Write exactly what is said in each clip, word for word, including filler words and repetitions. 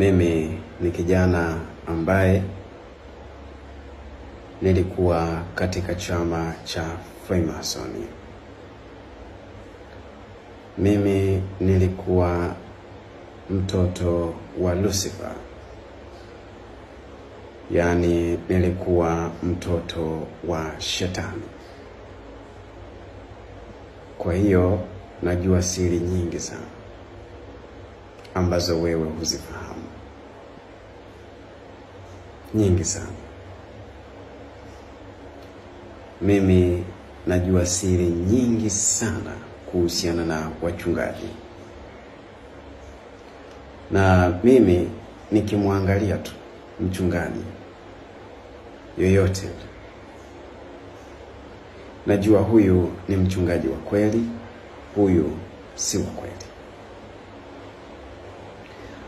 Mimi ni kijana ambaye nilikuwa katika chama cha Frimasoni. Mimi nilikuwa mtoto wa Lucifer. Yani nilikuwa mtoto wa Shetani. Kwa hiyo najua siri nyingi sana ambazo wewe huzifahamu. Nyingi sana. Mimi najua siri nyingi sana kuhusiana na wachungaji. Na mimi nikimwangalia tu mchungaji yoyote, najua huyu ni mchungaji wa kweli, huyu si wa kweli.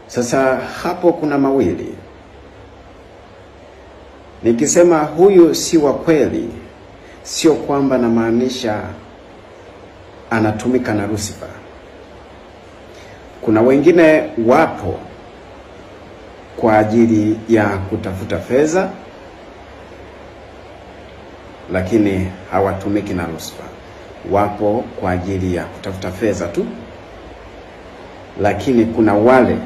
Sasa hapo kuna mawili. Nikisema huyu si wa kweli, sio kwamba namaanisha anatumika na Lucifer. Kuna wengine wapo kwa ajili ya kutafuta fedha, lakini hawatumiki na Lucifer. Wapo kwa ajili ya kutafuta fedha tu, lakini kuna wale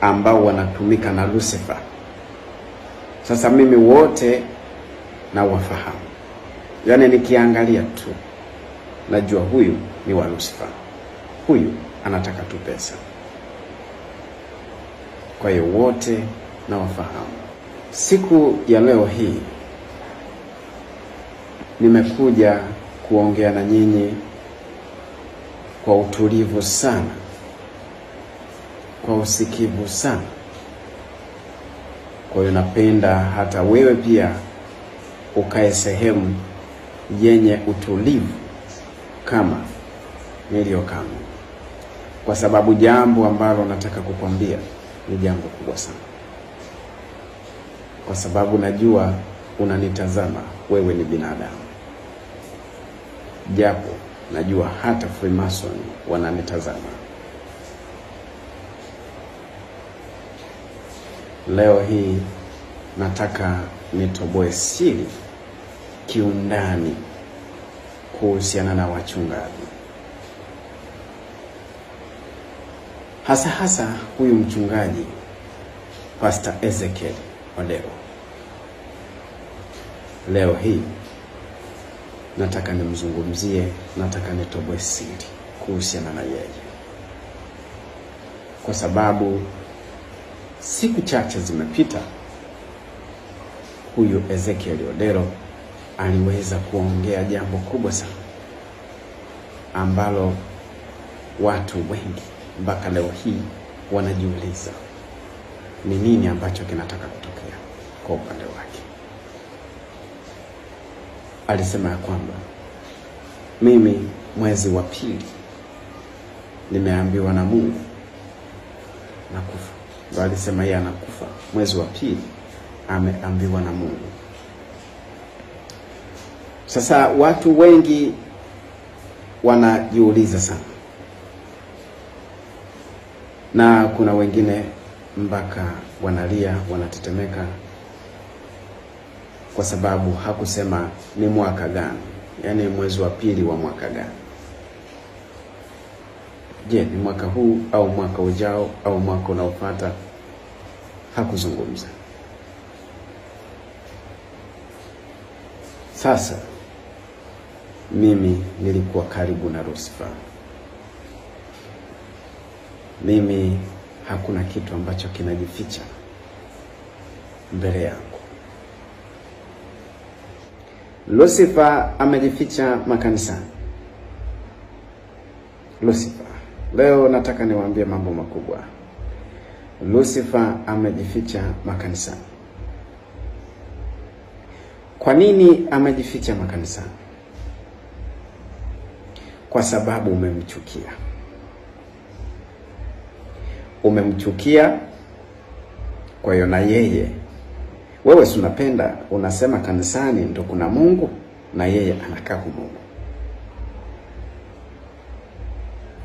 ambao wanatumika na Lucifer. Sasa mimi wote na wafahamu. Yani nikiangalia tu najua huyu ni wa Lucifer. Huyu anataka tu pesa. Kwa hiyo wote na wafahamu. Siku ya leo hii nimekuja kuongea na nyinyi kwa utulivu sana, kwa usikivu sana. Kwa hiyo napenda hata wewe pia ukae sehemu yenye utulivu kama nilio kama, kwa sababu jambo ambalo nataka kukwambia ni jambo kubwa sana, kwa sababu najua unanitazama wewe ni binadamu, japo najua hata Freemason wananitazama. Leo hii nataka nitoboe siri kiundani kuhusiana na wachungaji, hasa hasa huyu mchungaji Pastor Ezekiel Odero. Leo hii nataka nimzungumzie, nataka nitoboe siri kuhusiana na yeye, kwa sababu siku chache zimepita huyu Ezekiel Odero aliweza kuongea jambo kubwa sana ambalo watu wengi mpaka leo hii wanajiuliza ni nini ambacho kinataka kutokea kwa upande wake. Alisema ya kwamba mimi mwezi wa pili nimeambiwa na Mungu nakufa. Ndio alisema yeye anakufa mwezi wa pili, ameambiwa na Mungu. Sasa watu wengi wanajiuliza sana, na kuna wengine mpaka wanalia, wanatetemeka, kwa sababu hakusema ni mwaka gani, yani mwezi wa pili wa mwaka gani. Je, ni mwaka huu au mwaka ujao au mwaka unaofuata? Hakuzungumza. Sasa mimi nilikuwa karibu na Lucifer. Mimi hakuna kitu ambacho kinajificha mbele yangu. Lucifer amejificha makanisani. Lucifer, leo nataka niwaambie mambo makubwa. Lucifer amejificha makanisani. Kwa nini amejificha makanisani? Kwa sababu umemchukia. Umemchukia, kwa hiyo na yeye. Wewe sunapenda, unasema kanisani ndo kuna Mungu, na yeye anakaa huko Mungu.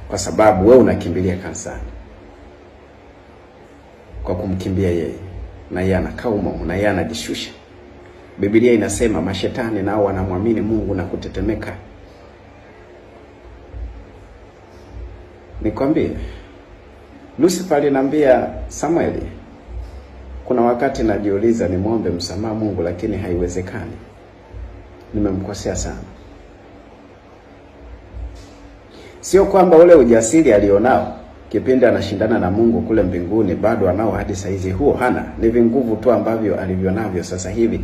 Kwa sababu wewe unakimbilia kanisani. kwa kumkimbia yeye, na yeye anakauma, na yeye anajishusha. Biblia inasema mashetani nao wanamwamini Mungu na kutetemeka. Nikwambie, Lucifer aliniambia Samuel, kuna wakati najiuliza ni muombe msamaha Mungu lakini haiwezekani. Nimemkosea sana. Sio kwamba ule ujasiri alionao kipindi anashindana na Mungu kule mbinguni bado anao hadi saizi, huo hana. Ni vinguvu tu ambavyo alivyonavyo sasa hivi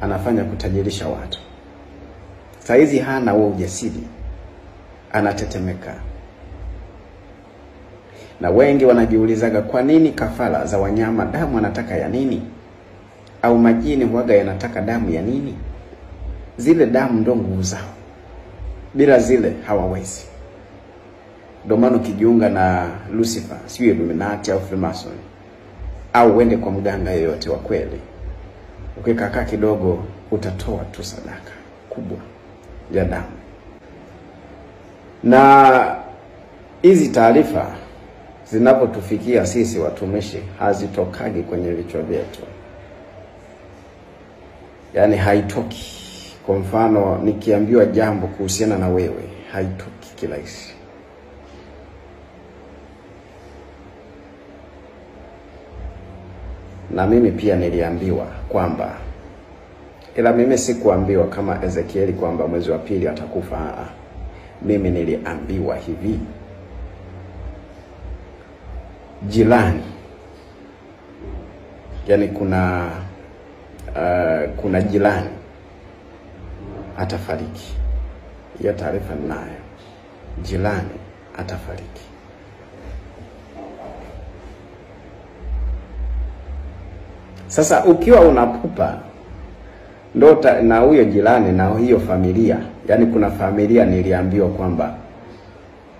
anafanya kutajirisha watu. Saizi hana huo ujasiri. Anatetemeka. Na wengi wanajiulizaga kwa nini kafara za wanyama damu anataka ya nini? Au majini huaga yanataka damu ya nini? Zile damu ndo nguvu zao. Bila zile hawawezi. Ndio maana ukijiunga na Lucifer, sio Illuminati au Frimasoni, au uende kwa mganga yeyote wa kweli, ukikakaa kidogo utatoa tu sadaka kubwa ya damu. Na hizi taarifa zinapotufikia sisi watumishi hazitokagi kwenye vichwa vyetu. Yaani haitoki. Kwa mfano nikiambiwa jambo kuhusiana na wewe, haitoki kirahisi. Na mimi pia niliambiwa kwamba, ila mimi sikuambiwa kama Ezekieli kwamba mwezi wa pili atakufa. Mimi niliambiwa hivi: Jilani, yani kuna uh, kuna Jilani atafariki. Ya taarifa ninayo, Jilani atafariki. Sasa ukiwa unapupa ndota na huyo Jilani na hiyo familia, yani kuna familia niliambiwa kwamba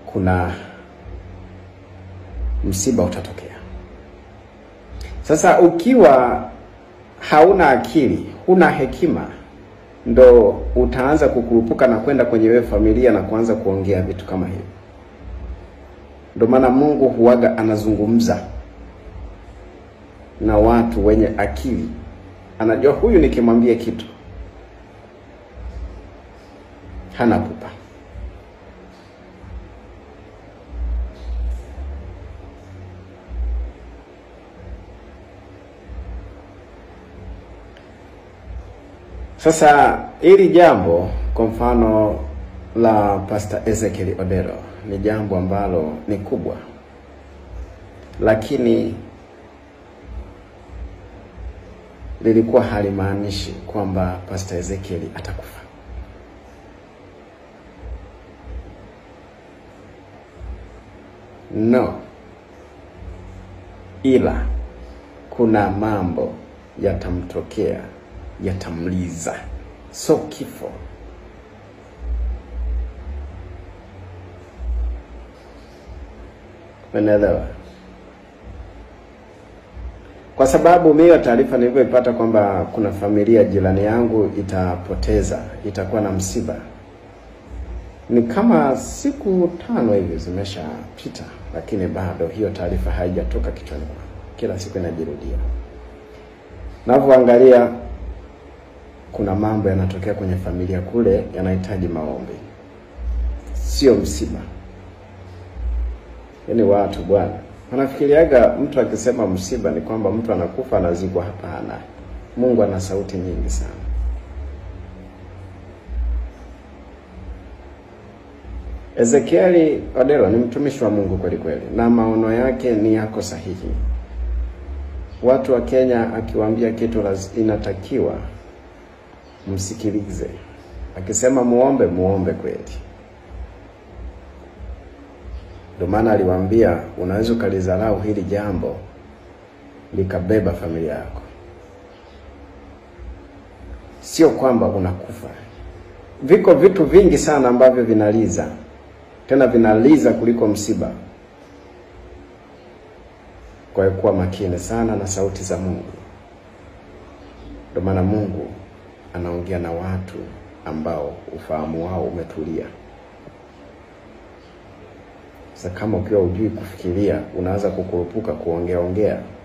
kuna msiba utatokea. Sasa ukiwa hauna akili, huna hekima, ndo utaanza kukurupuka na kwenda kwenye wewe familia na kuanza kuongea vitu kama hivi. Ndio maana Mungu huaga anazungumza na watu wenye akili. Anajua huyu nikimwambia kitu hana pupa. Sasa hili jambo kwa mfano la Pastor Ezekiel Odero ni jambo ambalo ni kubwa. Lakini lilikuwa halimaanishi kwamba Pastor Ezekiel atakufa. No. Ila kuna mambo yatamtokea, yatamliza. So kifo. Unaelewa? Kwa sababu mimi taarifa niliyopata kwamba kuna familia jirani yangu itapoteza, itakuwa na msiba. Ni kama siku tano hivi zimeshapita, lakini bado hiyo taarifa haijatoka kichwani kwangu. Kila siku inajirudia. Ninapoangalia kuna mambo yanatokea kwenye familia kule yanahitaji maombi, sio msiba. Yaani watu bwana wanafikiriaga mtu akisema msiba ni kwamba mtu anakufa anazikwa. Hapana, Mungu ana sauti nyingi sana. Ezekieli Odero ni mtumishi wa Mungu kweli kweli, na maono yake ni yako sahihi. Watu wa Kenya akiwaambia kitu inatakiwa msikilize. Akisema muombe, muombe kweli. Ndio maana aliwaambia unaweza ukalizarau hili jambo likabeba familia yako. Sio kwamba unakufa. Viko vitu vingi sana ambavyo vinaliza. Tena vinaliza kuliko msiba. Kwa kuwa makini sana na sauti za Mungu. Ndio maana Mungu anaongea na watu ambao ufahamu wao umetulia. Sasa kama ukiwa hujui kufikiria, unaanza kukurupuka kuongea ongea.